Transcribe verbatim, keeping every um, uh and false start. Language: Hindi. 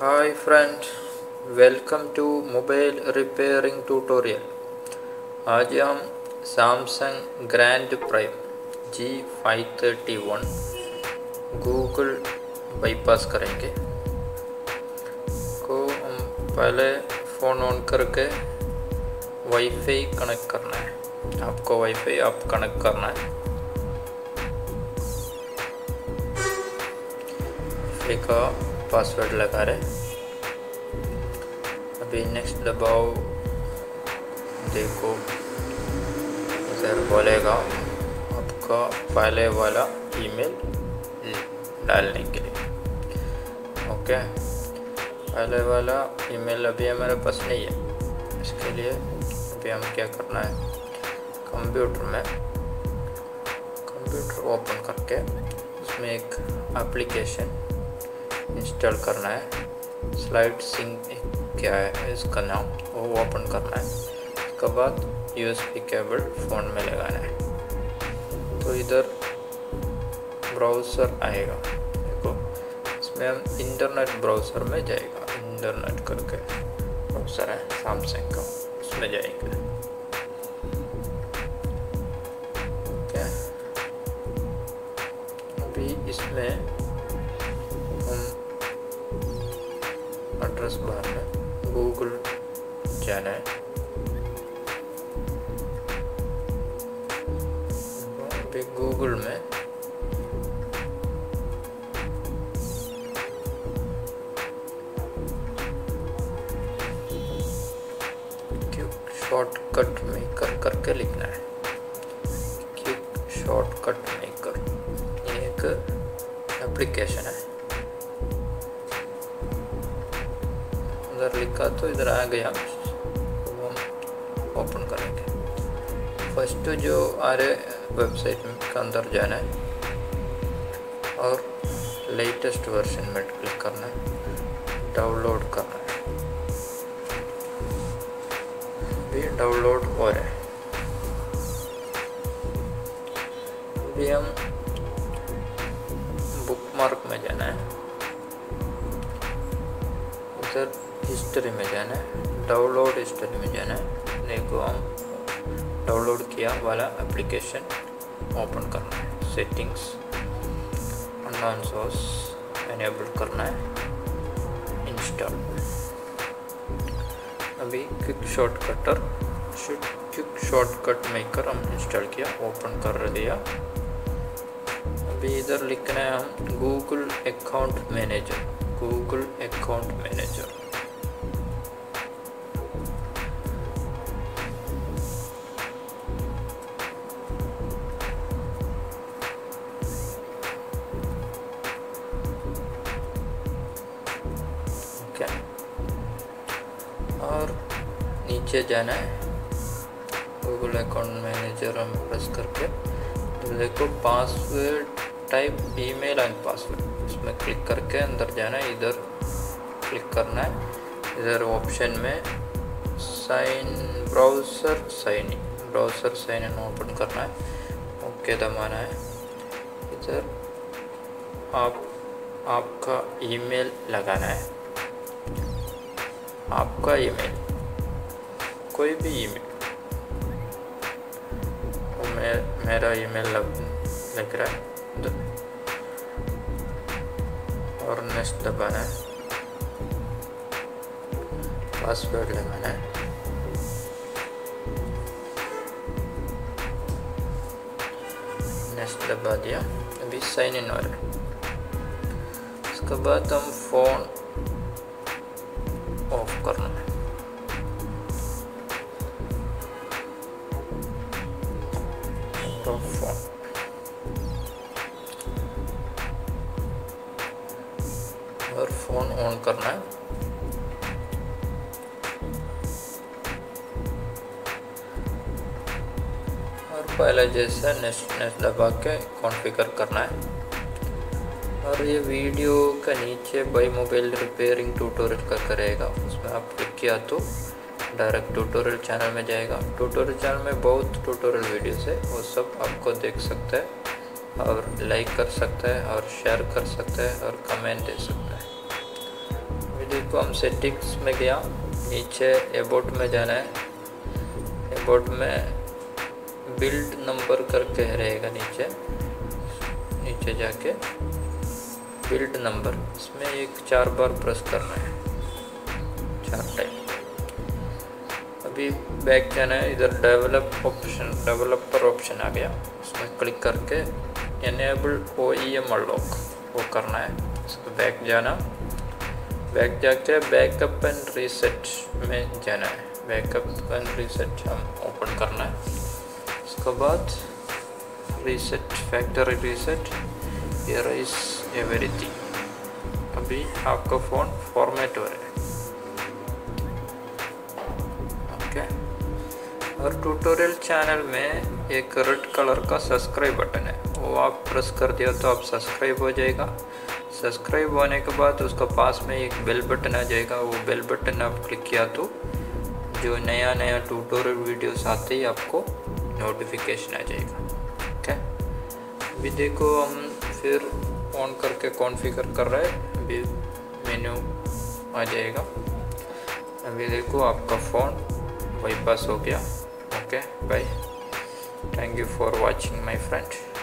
Hi friends, welcome to Mobile Repairing Tutorial. आज हम Samsung Grand Prime G five thirty-one Google bypass करेंगे को हम पहले फ़ोन ऑन करके वाईफाई कनेक्ट करना है। आपको वाईफाई आप कनेक्ट करना है। लिखा पासवर्ड लगा रहे, अभी नेक्स्ट दबाओ, देखो सर बोलेगा आपका पहले वाला ईमेल डालने के लिए। ओके, पहले वाला ईमेल अभी हमारे पास नहीं है, इसके लिए अभी हम क्या करना है, कंप्यूटर में कंप्यूटर ओपन करके उसमें एक एप्लीकेशन इंस्टॉल करना है। स्लाइड सिंक क्या है इसका नाम, वो ओपन करना है। उसके बाद यूएसबी केबल फ़ोन में लगाना है, तो इधर ब्राउज़र आएगा। देखो इसमें हम इंटरनेट ब्राउज़र में जाएगा, इंटरनेट करके ब्राउज़र है सैमसंग का, उसमें जाएंगे। ओके, अभी इसमें हम एड्रेस बार में गूगल जाना है। अभी गूगल में क्विक शॉर्टकट मेकर करके लिखना है। क्विक शॉर्टकट मेकर ये एक एप्लीकेशन है, उधर लिखा तो इधर आ गया। तो हम ओपन करेंगे। फर्स्ट जो आ रहे वेबसाइट के अंदर जाना है और लेटेस्ट वर्जन में क्लिक करना है, डाउनलोड करना है। भी डाउनलोड हो रहा है। अभी हम बुकमार्क में जाना है, उधर हिस्ट्री में जाना है, डाउनलोड हिस्ट्री में जाना है। देखो हम डाउनलोड किया वाला एप्लीकेशन ओपन करना है, सेटिंग्स अननोन सोर्स एनेबल करना है, इंस्टॉल। अभी quick shortcutter quick shortcut maker हम इंस्टॉल किया, ओपन कर दिया। अभी इधर लिखना है हम Google account manager, Google account manager. Okay, और नीचे जाना है, गूगल अकाउंट मैनेजर हम प्रेस करके देखो password type email and password, इसमें क्लिक करके अंदर जाना है। इधर क्लिक करना है, इधर ऑप्शन में sign browser sign in browser sign in open करना है, ओके दबाना है। इधर आप आपका ईमेल लगाना है, आपका ईमेल कोई भी ईमेल, तो मे, मेरा ईमेल लग, लग रहा है, और नेक्स्ट दबाना है, पासवर्ड लगाना है। नेक्स्ट दबा दिया, अभी साइन इन हो रहा है। उसके बाद हम फोन ऑफ करना है। तो फोन और फोन ऑन करना है। और पहले जैसा नेक्स्ट नेक्स्ट दबा के कॉन्फ़िगर करना है। और ये वीडियो के नीचे बाय मोबाइल रिपेयरिंग ट्यूटोरियल करके रहेगा, उसमें आप क्लिक किया तो डायरेक्ट ट्यूटोरियल चैनल में जाएगा। ट्यूटोरियल चैनल में बहुत ट्यूटोरियल वीडियोस है, वो सब आपको देख सकते हैं और लाइक कर सकता है और शेयर कर सकता है और कमेंट दे सकता है। देखो हम सेटिंग्स में गया, नीचे अबाउट में जाना है। अबाउट में बिल्ड नंबर करके रहेगा, नीचे नीचे जाके बिल्ड नंबर, इसमें एक चार बार प्रेस करना है, चार टाइम। अभी बैक जाना है, इधर डेवलप ऑप्शन, डेवलपर ऑप्शन आ गया, इसमें क्लिक करके एनेबल ओईएम लॉक वो करना है। इसमें बैक जाना, बैक जाके बैकअप एंड रीसेट में जाना है, बैकअप एंड रीसेट हम ओपन करना है। उसके बाद reset, factory reset, erase everything. अभी आपका फ़ोन फॉर्मेट हो रहा है, ओके। और ट्यूटोरियल चैनल में एक रेड कलर का सब्सक्राइब बटन है, वो आप प्रेस कर दिया तो आप सब्सक्राइब हो जाएगा। सब्सक्राइब होने के बाद उसका पास में एक बेल बटन आ जाएगा, वो बेल बटन आप क्लिक किया तो जो नया नया ट्यूटोरियल वीडियोस आते ही आपको नोटिफिकेशन आ जाएगा, ठीक है। अभी देखो हम फिर ऑन करके कॉन्फ़िगर कर रहे हैं, अभी मेन्यू आ जाएगा। अभी देखो आपका फ़ोन बाईपास हो गया, okay bye. Thank you for watching my friend.